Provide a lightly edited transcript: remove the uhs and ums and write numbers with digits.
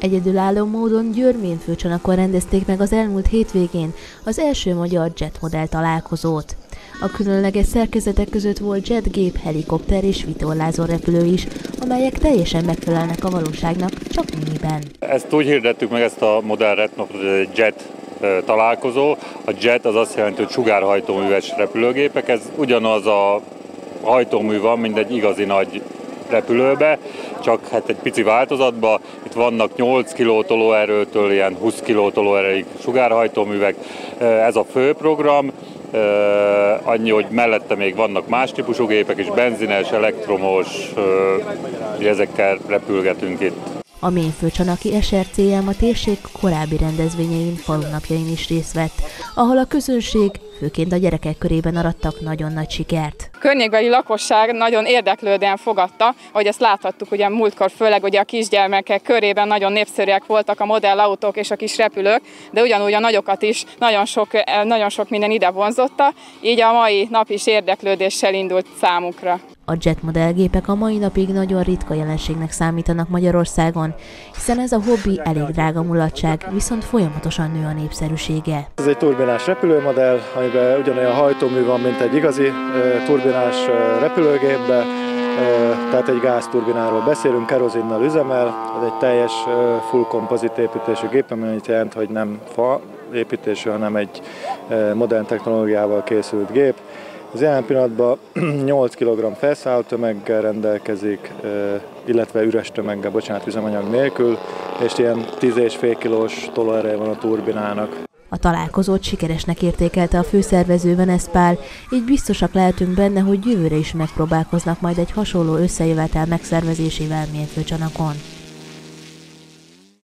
Egyedülálló módon Győr-Ménfőcsanakon rendezték meg az elmúlt hétvégén az első magyar jetmodell találkozót. A különleges szerkezetek között volt jetgép, helikopter és vitorlázó repülő is, amelyek teljesen megfelelnek a valóságnak, csak miniben. Ezt úgy hirdettük meg, ezt a modellretnot, jet találkozó. A jet az azt jelenti, hogy sugárhajtóműves repülőgépek, ez ugyanaz a hajtómű van, mint egy igazi nagy repülőbe, csak hát egy pici változatba. Itt vannak 8 kg tolóerőtől ilyen 20 kg tolóerőig sugárhajtóművek. Ez a fő program, annyi, hogy mellette még vannak más típusú gépek is, benzines, elektromos, ezekkel repülgetünk itt. A Ménfőcsanaki SRCM a térség korábbi rendezvényein, falunapjain is részt vett, ahol a közönség, főként a gyerekek körében arattak nagyon nagy sikert. A környékbeli lakosság nagyon érdeklődően fogadta, hogy ezt láthattuk ugye múltkor, főleg ugye a kisgyermekek körében nagyon népszerűek voltak a modellautók és a kis repülők, de ugyanúgy a nagyokat is nagyon sok minden ide vonzotta, így a mai nap is érdeklődéssel indult számukra. A jetmodellgépek a mai napig nagyon ritka jelenségnek számítanak Magyarországon, hiszen ez a hobbi elég drága mulatság, viszont folyamatosan nő a népszerűsége. Ez egy turbinás repülőmodell, amiben ugyanolyan hajtómű van, mint egy igazi turbinás repülőgépbe, tehát egy gázturbináról beszélünk, kerozinnal üzemel, ez egy teljes full kompozit építésű gép, ami annyit jelent, hogy nem fa építésű, hanem egy modern technológiával készült gép. Az jelen pillanatban 8 kg felszálló tömeggel rendelkezik, illetve üres tömeggel, bocsánat, üzemanyag nélkül, és ilyen 10,5 kilós tolóereje van a turbinának. A találkozót sikeresnek értékelte a főszervező Vanessa, így biztosak lehetünk benne, hogy jövőre is megpróbálkoznak majd egy hasonló összejövetel megszervezésével Ménfőcsanakon.